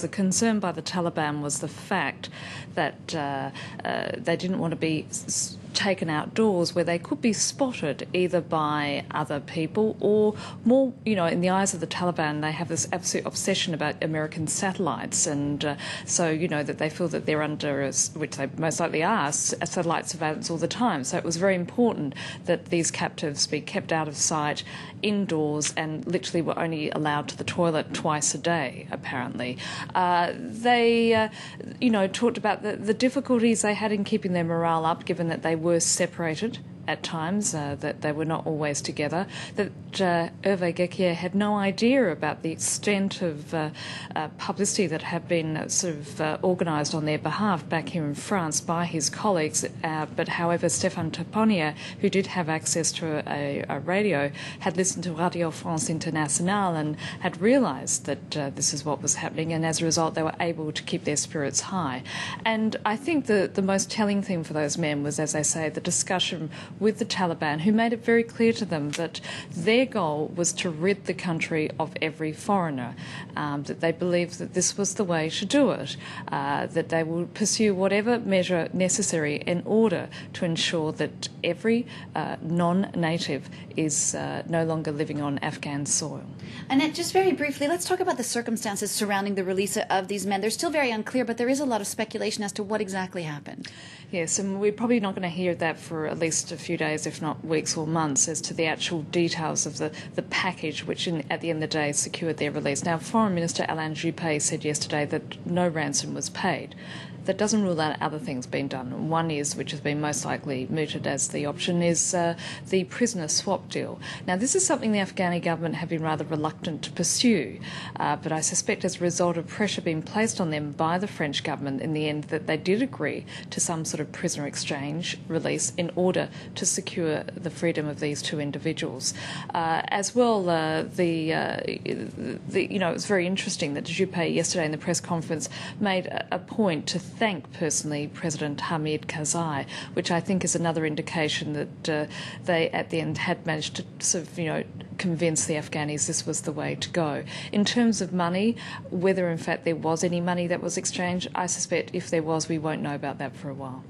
The concern by the Taliban was the fact that they didn't want to be taken outdoors where they could be spotted either by other people or more, you know, in the eyes of the Taliban, they have this absolute obsession about American satellites. And so, you know, that they feel that they're under, which they most likely are, satellite surveillance all the time. So it was very important that these captives be kept out of sight indoors and literally were only allowed to the toilet twice a day, apparently. They, you know, talked about the difficulties they had in keeping their morale up, given that they were separated at times, that they were not always together, that Hervé Ghesquière had no idea about the extent of publicity that had been organised on their behalf back here in France by his colleagues. But however, Stéphane Taponier, who did have access to a radio, had listened to Radio France Internationale and had realised that this is what was happening, and as a result they were able to keep their spirits high. And I think the most telling thing for those men was, as I say, the discussion with the Taliban, who made it very clear to them that their goal was to rid the country of every foreigner, that they believed that this was the way to do it, that they would pursue whatever measure necessary in order to ensure that every non-native is no longer living on Afghan soil. Annette, just very briefly, let's talk about the circumstances surrounding the release of these men. They're still very unclear, but there is a lot of speculation as to what exactly happened. Yes, and we're probably not going to hear that for at least a few days, if not weeks or months, as to the actual details of the package which at the end of the day secured their release. Now, Foreign Minister Alain Juppé said yesterday that no ransom was paid. That doesn't rule out other things being done. One is, which has been most likely mooted as the option, is the prisoner swap deal. Now, this is something the Afghani government have been rather reluctant to pursue, but I suspect as a result of pressure being placed on them by the French government in the end that they did agree to some sort of prisoner exchange release in order to secure the freedom of these two individuals. As well, you know, it was very interesting that Juppé yesterday in the press conference made a point to thank personally President Hamid Karzai, which I think is another indication that they at the end had managed to sort of, you know, convince the Afghanis this was the way to go. In terms of money, whether in fact there was any money that was exchanged, I suspect if there was, we won't know about that for a while.